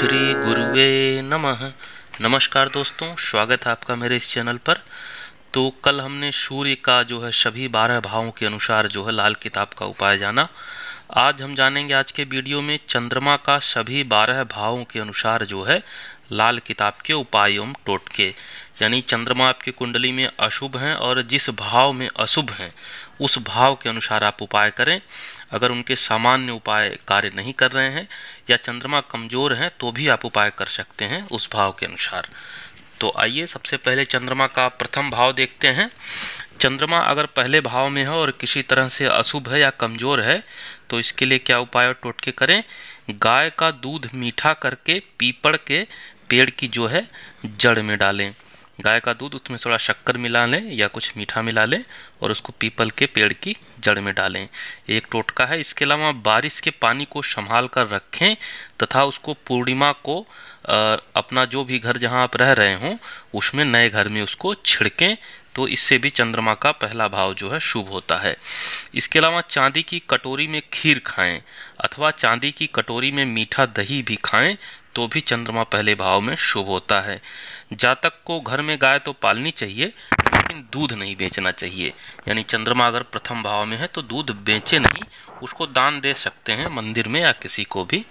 श्री गुरुवे नमः। नमस्कार दोस्तों, स्वागत है आपका मेरे इस चैनल पर। तो कल हमने सूर्य का जो है सभी 12 भावों के अनुसार जो है लाल किताब का उपाय जाना। आज हम जानेंगे आज के वीडियो में चंद्रमा का सभी 12 भावों के अनुसार जो है लाल किताब के उपाय एवं टोटके। यानी चंद्रमा आपकी कुंडली में अशुभ हैं और जिस भाव में अशुभ हैं उस भाव के अनुसार आप उपाय करें। अगर उनके सामान्य उपाय कार्य नहीं कर रहे हैं या चंद्रमा कमज़ोर हैं तो भी आप उपाय कर सकते हैं उस भाव के अनुसार। तो आइए सबसे पहले चंद्रमा का प्रथम भाव देखते हैं। चंद्रमा अगर पहले भाव में है और किसी तरह से अशुभ है या कमज़ोर है तो इसके लिए क्या उपाय और टोटके करें। गाय का दूध मीठा करके पीपड़ के पेड़ की जो है जड़ में डालें। गाय का दूध उसमें थोड़ा शक्कर मिला लें या कुछ मीठा मिला लें और उसको पीपल के पेड़ की जड़ में डालें। एक टोटका है। इसके अलावा बारिश के पानी को संभाल कर रखें तथा उसको पूर्णिमा को अपना जो भी घर जहां आप रह रहे हों उसमें नए घर में उसको छिड़कें। तो इससे भी चंद्रमा का पहला भाव जो है शुभ होता है। इसके अलावा चांदी की कटोरी में खीर खाएं अथवा चांदी की कटोरी में मीठा दही भी खाएं तो भी चंद्रमा पहले भाव में शुभ होता है। जातक को घर में गाय तो पालनी चाहिए लेकिन दूध नहीं बेचना चाहिए। यानी चंद्रमा अगर प्रथम भाव में है तो दूध बेचे नहीं, उसको दान दे सकते हैं मंदिर में या किसी को भी।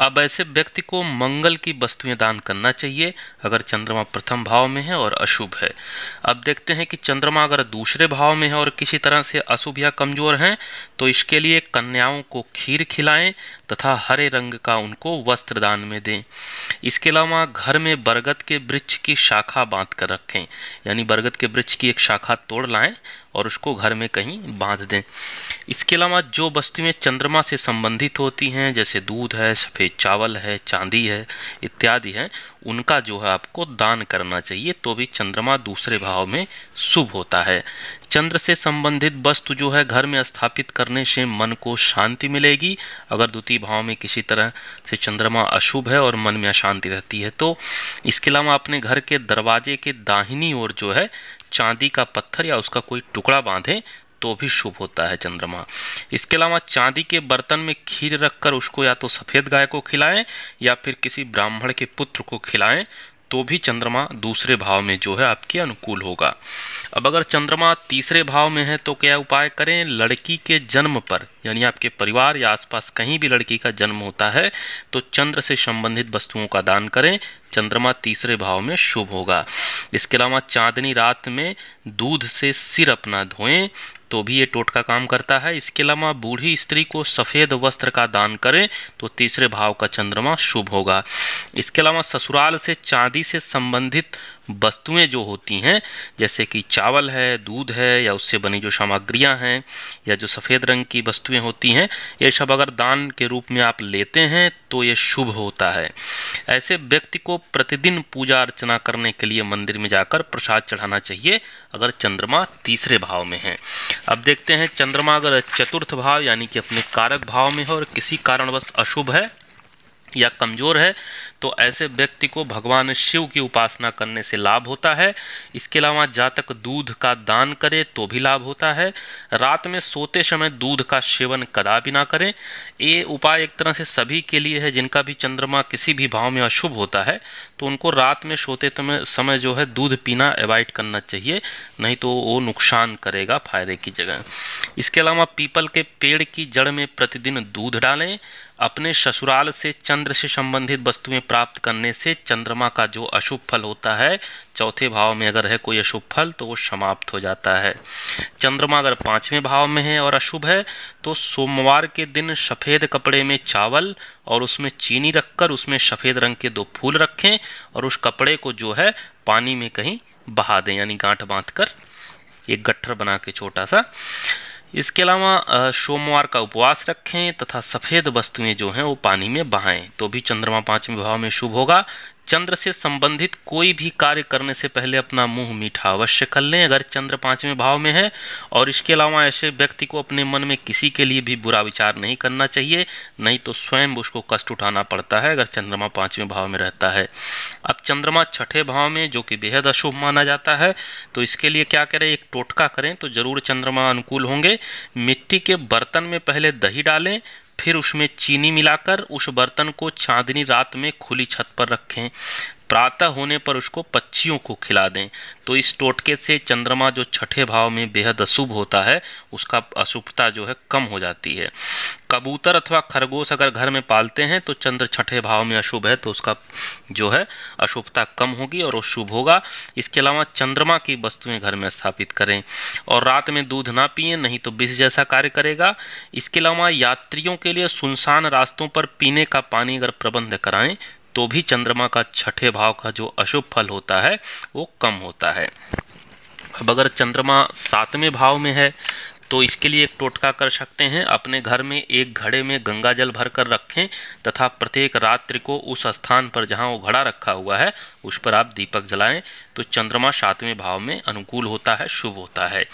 अब ऐसे व्यक्ति को मंगल की वस्तुएं दान करना चाहिए अगर चंद्रमा प्रथम भाव में है और अशुभ है। अब देखते हैं कि चंद्रमा अगर दूसरे भाव में है और किसी तरह से अशुभ या कमज़ोर हैं तो इसके लिए कन्याओं को खीर खिलाएं तथा हरे रंग का उनको वस्त्र दान में दें। इसके अलावा घर में बरगद के वृक्ष की शाखा बांध कर रखें। यानी बरगद के वृक्ष की एक शाखा तोड़ लाएं और उसको घर में कहीं बांध दें। इसके अलावा जो वस्तुएं चंद्रमा से संबंधित होती हैं जैसे दूध है, सफ़ेद चावल है, चांदी है इत्यादि है, उनका जो है आपको दान करना चाहिए तो भी चंद्रमा दूसरे भाव में शुभ होता है। चंद्र से संबंधित वस्तु जो है घर में स्थापित करने से मन को शांति मिलेगी। अगर द्वितीय भाव में किसी तरह से चंद्रमा अशुभ है और मन में अशांति रहती है तो इसके अलावा अपने घर के दरवाजे के दाहिनी ओर जो है चांदी का पत्थर या उसका कोई टुकड़ा बांधें तो भी शुभ होता है चंद्रमा। इसके अलावा चांदी के बर्तन में खीर रखकर उसको या तो सफ़ेद गाय को खिलाएं या फिर किसी ब्राह्मण के पुत्र को खिलाएं तो भी चंद्रमा दूसरे भाव में जो है आपके अनुकूल होगा। अब अगर चंद्रमा तीसरे भाव में है तो क्या उपाय करें। लड़की के जन्म पर यानी आपके परिवार या आसपास कहीं भी लड़की का जन्म होता है तो चंद्र से संबंधित वस्तुओं का दान करें। चंद्रमा तीसरे भाव में शुभ होगा। इसके अलावा चांदनी रात में दूध से सिर अपना धोएं तो भी ये टोटका काम करता है। इसके अलावा बूढ़ी स्त्री को सफ़ेद वस्त्र का दान करें तो तीसरे भाव का चंद्रमा शुभ होगा। इसके अलावा ससुराल से चांदी से संबंधित वस्तुएं जो होती हैं जैसे कि चावल है, दूध है या उससे बनी जो सामग्रियां हैं या जो सफ़ेद रंग की वस्तुएं होती हैं, ये सब अगर दान के रूप में आप लेते हैं तो ये शुभ होता है। ऐसे व्यक्ति को प्रतिदिन पूजा अर्चना करने के लिए मंदिर में जाकर प्रसाद चढ़ाना चाहिए अगर चंद्रमा तीसरे भाव में है। अब देखते हैं चंद्रमा अगर चतुर्थ भाव यानी कि अपने कारक भाव में है और किसी कारणवश अशुभ है या कमज़ोर है तो ऐसे व्यक्ति को भगवान शिव की उपासना करने से लाभ होता है। इसके अलावा जातक दूध का दान करे तो भी लाभ होता है। रात में सोते समय दूध का सेवन कदापि ना करें। ये उपाय एक तरह से सभी के लिए है जिनका भी चंद्रमा किसी भी भाव में अशुभ होता है तो उनको रात में सोते समय जो है दूध पीना अवॉइड करना चाहिए, नहीं तो वो नुकसान करेगा फायदे की जगह। इसके अलावा पीपल के पेड़ की जड़ में प्रतिदिन दूध डालें। अपने ससुराल से चंद्र से संबंधित वस्तुएं प्राप्त करने से चंद्रमा का जो अशुभ फल होता है चौथे भाव में अगर है कोई अशुभ फल तो वो समाप्त हो जाता है। चंद्रमा अगर पाँचवें भाव में है और अशुभ है तो सोमवार के दिन सफ़ेद कपड़े में चावल और उसमें चीनी रखकर उसमें सफ़ेद रंग के दो फूल रखें और उस कपड़े को जो है पानी में कहीं बहा दें। यानी गांठ बांध कर एक गट्ठर बना के छोटा सा। इसके अलावा सोमवार का उपवास रखें तथा सफ़ेद वस्तुएं जो हैं वो पानी में बहाएं तो भी चंद्रमा पाँचवें भाव में शुभ होगा। चंद्र से संबंधित कोई भी कार्य करने से पहले अपना मुंह मीठा अवश्य कर लें अगर चंद्र पाँचवें भाव में है। और इसके अलावा ऐसे व्यक्ति को अपने मन में किसी के लिए भी बुरा विचार नहीं करना चाहिए, नहीं तो स्वयं उसको कष्ट उठाना पड़ता है अगर चंद्रमा पाँचवें भाव में रहता है। अब चंद्रमा छठे भाव में जो कि बेहद अशुभ माना जाता है तो इसके लिए क्या करें। एक टोटका करें तो ज़रूर चंद्रमा अनुकूल होंगे। मिट्टी के बर्तन में पहले दही डालें फिर उसमें चीनी मिलाकर उस बर्तन को चांदनी रात में खुली छत पर रखें, प्रातः होने पर उसको पक्षियों को खिला दें। तो इस टोटके से चंद्रमा जो छठे भाव में बेहद अशुभ होता है उसका अशुभता जो है कम हो जाती है। कबूतर अथवा खरगोश अगर घर में पालते हैं तो चंद्र छठे भाव में अशुभ है तो उसका जो है अशुभता कम होगी और वो शुभ होगा। इसके अलावा चंद्रमा की वस्तुएं घर में स्थापित करें और रात में दूध ना पिए, नहीं तो विष जैसा कार्य करेगा। इसके अलावा यात्रियों के लिए सुनसान रास्तों पर पीने का पानी अगर प्रबंध कराएं तो भी चंद्रमा का छठे भाव का जो अशुभ फल होता है वो कम होता है। अब अगर चंद्रमा सातवें भाव में है तो इसके लिए एक टोटका कर सकते हैं। अपने घर में एक घड़े में गंगा जल भर कर रखें तथा प्रत्येक रात्रि को उस स्थान पर जहां वो घड़ा रखा हुआ है उस पर आप दीपक जलाएं तो चंद्रमा सातवें भाव में अनुकूल होता है, शुभ होता है।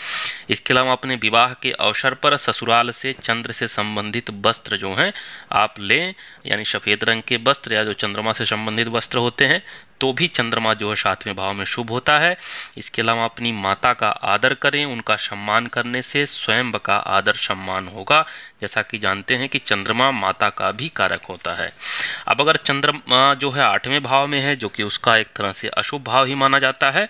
इसके अलावा अपने विवाह के अवसर पर ससुराल से चंद्र से संबंधित वस्त्र जो हैं आप लें, यानी सफ़ेद रंग के वस्त्र या जो चंद्रमा से संबंधित वस्त्र होते हैं, तो भी चंद्रमा जो है सातवें भाव में शुभ होता है। इसके अलावा अपनी माता का आदर करें, उनका सम्मान करने से स्वयं का आदर सम्मान होगा, जैसा कि जानते हैं कि चंद्रमा माता का भी कारक होता है। अब अगर चंद्रमा जो है आठवें भाव में है जो कि उसका एक तरह से अशुभ भाव ही माना जाता है,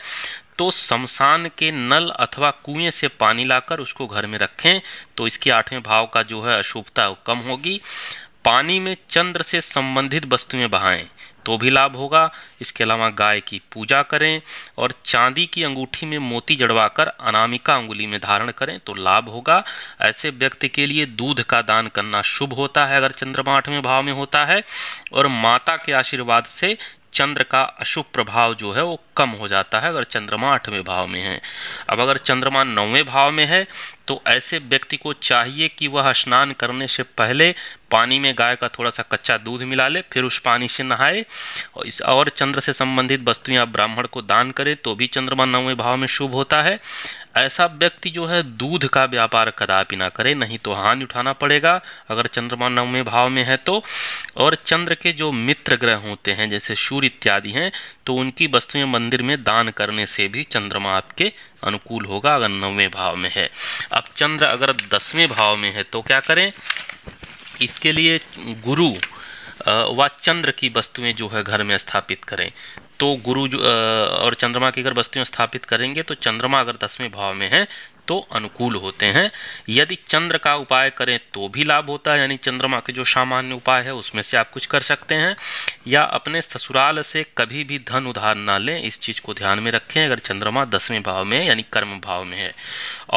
तो शमशान के नल अथवा कुएं से पानी लाकर उसको घर में रखें तो इसके आठवें भाव का जो है अशुभता वो कम होगी। पानी में चंद्र से संबंधित वस्तुएं बहाएं तो भी लाभ होगा। इसके अलावा गाय की पूजा करें और चांदी की अंगूठी में मोती जड़वाकर अनामिका अंगुली में धारण करें तो लाभ होगा। ऐसे व्यक्ति के लिए दूध का दान करना शुभ होता है अगर चंद्रमा आठवें भाव में होता है, और माता के आशीर्वाद से चंद्र का अशुभ प्रभाव जो है वो कम हो जाता है अगर चंद्रमा आठवें भाव में है। अब अगर चंद्रमा नौवें भाव में है तो ऐसे व्यक्ति को चाहिए कि वह स्नान करने से पहले पानी में गाय का थोड़ा सा कच्चा दूध मिला ले, फिर उस पानी से नहाए। और इस और चंद्र से संबंधित वस्तुएं आप ब्राह्मण को दान करें तो भी चंद्रमा नौवें भाव में शुभ होता है। ऐसा व्यक्ति जो है दूध का व्यापार कदापि ना करे, नहीं तो हानि उठाना पड़ेगा अगर चंद्रमा नवमें भाव में है तो। और चंद्र के जो मित्र ग्रह होते हैं जैसे सूर्य इत्यादि हैं तो उनकी वस्तुएं मंदिर में दान करने से भी चंद्रमा आपके अनुकूल होगा अगर नवमें भाव में है। अब चंद्र अगर दसवें भाव में है तो क्या करें? इसके लिए गुरु व चंद्र की वस्तुएं जो है घर में स्थापित करें। तो गुरु जो और चंद्रमा की अगर वस्तुएं स्थापित करेंगे तो चंद्रमा अगर दसवें भाव में है तो अनुकूल होते हैं। यदि चंद्र का उपाय करें तो भी लाभ होता है, यानी चंद्रमा के जो सामान्य उपाय है उसमें से आप कुछ कर सकते हैं। या अपने ससुराल से कभी भी धन उधार ना लें, इस चीज़ को ध्यान में रखें अगर चंद्रमा दसवें भाव में यानी कर्म भाव में है।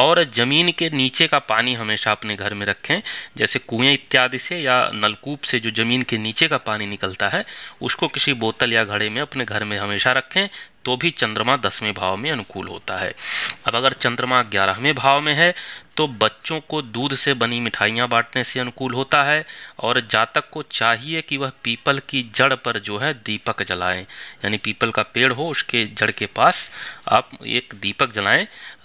और ज़मीन के नीचे का पानी हमेशा अपने घर में रखें, जैसे कुएँ इत्यादि से या नलकूप से जो ज़मीन के नीचे का पानी निकलता है उसको किसी बोतल या घड़े में अपने घर में हमेशा रखें तो भी चंद्रमा दसवें भाव में अनुकूल होता है। अब अगर चंद्रमा ग्यारहवें भाव में है तो बच्चों को दूध से बनी मिठाइयाँ बांटने से अनुकूल होता है। और जातक को चाहिए कि वह पीपल की जड़ पर जो है दीपक जलाएं, यानी पीपल का पेड़ हो उसके जड़ के पास आप एक दीपक जलाएं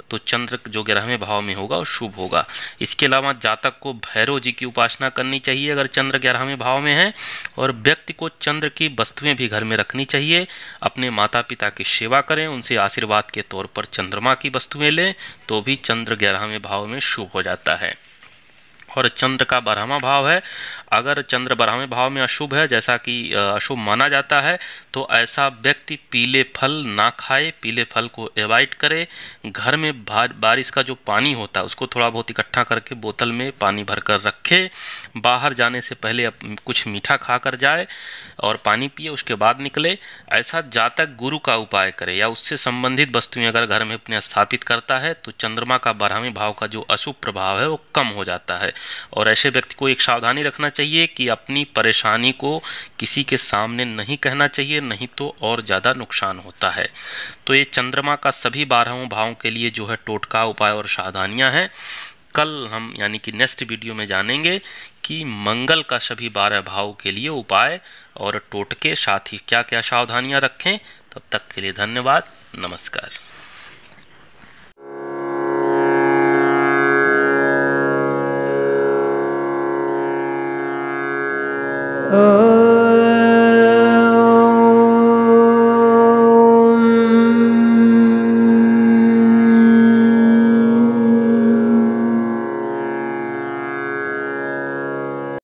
तो चंद्र जो 11वें भाव में होगा वो शुभ होगा। इसके अलावा जातक को भैरव जी की उपासना करनी चाहिए अगर चंद्र 11वें भाव में है। और व्यक्ति को चंद्र की वस्तुएँ भी घर में रखनी चाहिए। अपने माता पिता की सेवा करें, उनसे आशीर्वाद के तौर पर चंद्रमा की वस्तुएँ लें तो भी चंद्र 11वें भाव में शुभ हो जाता है। और चंद्र का 12वां भाव है, अगर चंद्र 12वें भाव में अशुभ है जैसा कि अशुभ माना जाता है तो ऐसा व्यक्ति पीले फल ना खाए, पीले फल को एवॉइड करे। घर में बारिश का जो पानी होता है उसको थोड़ा बहुत इकट्ठा करके बोतल में पानी भरकर रखे। बाहर जाने से पहले कुछ मीठा खा कर जाए और पानी पिए, उसके बाद निकले। ऐसा जातक गुरु का उपाय करे या उससे संबंधित वस्तुएँ अगर घर में अपने स्थापित करता है तो चंद्रमा का 12वें भाव का जो अशुभ प्रभाव है वो कम हो जाता है। और ऐसे व्यक्ति को एक सावधानी रखना चाहिए कि अपनी परेशानी को किसी के सामने नहीं कहना चाहिए, नहीं तो और ज़्यादा नुकसान होता है। तो ये चंद्रमा का सभी 12 भावों के लिए जो है टोटका, उपाय और सावधानियां हैं। कल हम यानी कि नेक्स्ट वीडियो में जानेंगे कि मंगल का सभी 12 भावों के लिए उपाय और टोटके, साथ ही क्या क्या सावधानियाँ रखें। तब तक के लिए धन्यवाद, नमस्कार।